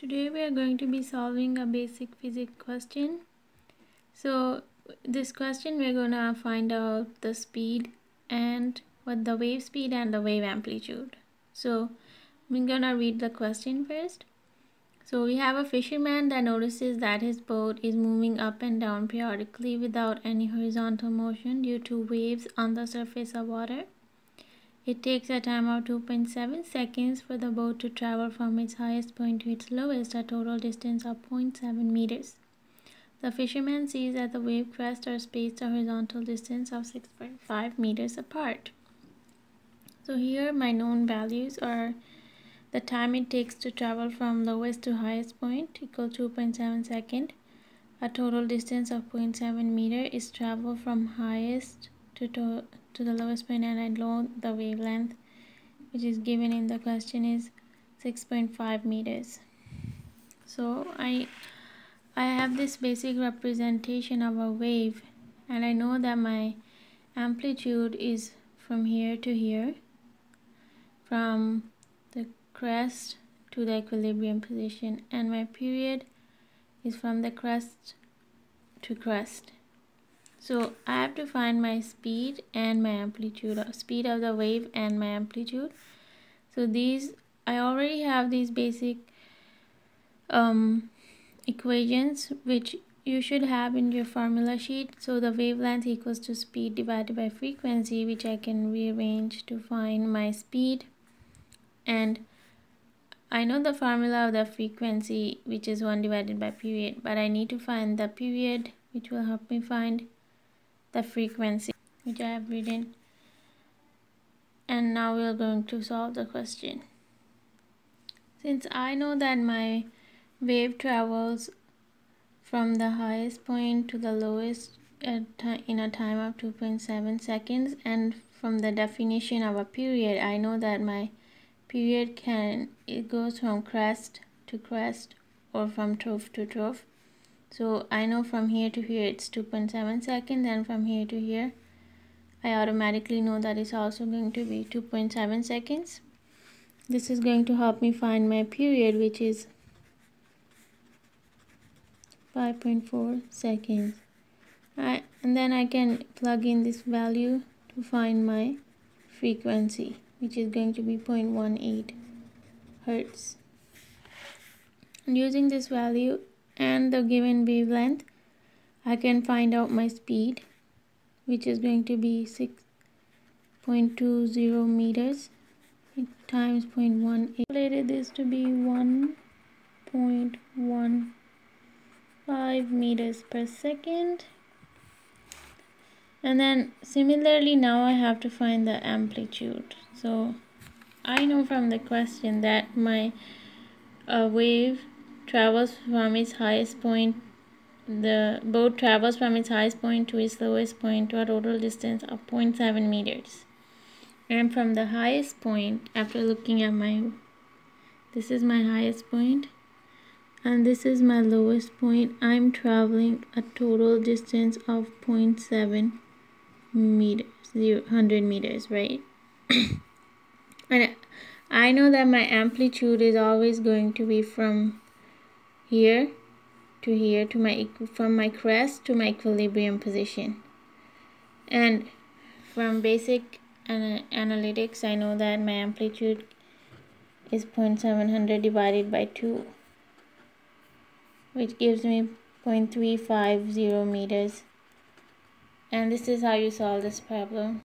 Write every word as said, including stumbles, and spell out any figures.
Today we are going to be solving a basic physics question. So this question we're gonna find out the speed and what the wave speed and the wave amplitude. So we're gonna read the question first. So we have a fisherman that notices that his boat is moving up and down periodically without any horizontal motion due to waves on the surface of water. It takes a time of two point seven seconds for the boat to travel from its highest point to its lowest, a total distance of zero point seven meters. The fisherman sees that the wave crests are spaced a horizontal distance of six point five meters apart. So here my known values are the time it takes to travel from lowest to highest point equal two point seven seconds. A total distance of zero point seven meter is travel from highest to to to the lowest point, and I know the wavelength which is given in the question is six point five meters. So I I have this basic representation of a wave, and I know that my amplitude is from here to here, from the crest to the equilibrium position, and my period is from the crest to crest. So I have to find my speed and my amplitude, or speed of the wave and my amplitude. So these, I already have these basic um, equations which you should have in your formula sheet. So the wavelength equals to speed divided by frequency, which I can rearrange to find my speed. And I know the formula of the frequency, which is one divided by period, but I need to find the period, which will help me find the frequency, which I have written. And now we are going to solve the question. Since I know that my wave travels from the highest point to the lowest at in a time of two point seven seconds, and from the definition of a period, I know that my period can it goes from crest to crest or from trough to trough. So I know from here to here it's two point seven seconds, and from here to here I automatically know that it's also going to be two point seven seconds. This is going to help me find my period, which is five point four seconds. I, and then I can plug in this value to find my frequency, which is going to be zero point one eight hertz. And using this value and the given wavelength, I can find out my speed, which is going to be six point two zero meters times zero point one eight. I calculated this to be one point one five meters per second. And then similarly, now I have to find the amplitude. So I know from the question that my uh, wave travels from its highest point, the boat travels from its highest point to its lowest point to a total distance of zero point seven meters. And from the highest point, after looking at my, this is my highest point, and this is my lowest point, I'm traveling a total distance of zero point seven meters, one hundred meters, right? And I know that my amplitude is always going to be from here to here, to my from my crest to my equilibrium position. And from basic ana analytics, I know that my amplitude is zero point seven zero zero divided by two, which gives me zero point three five zero meters. And this is how you solve this problem.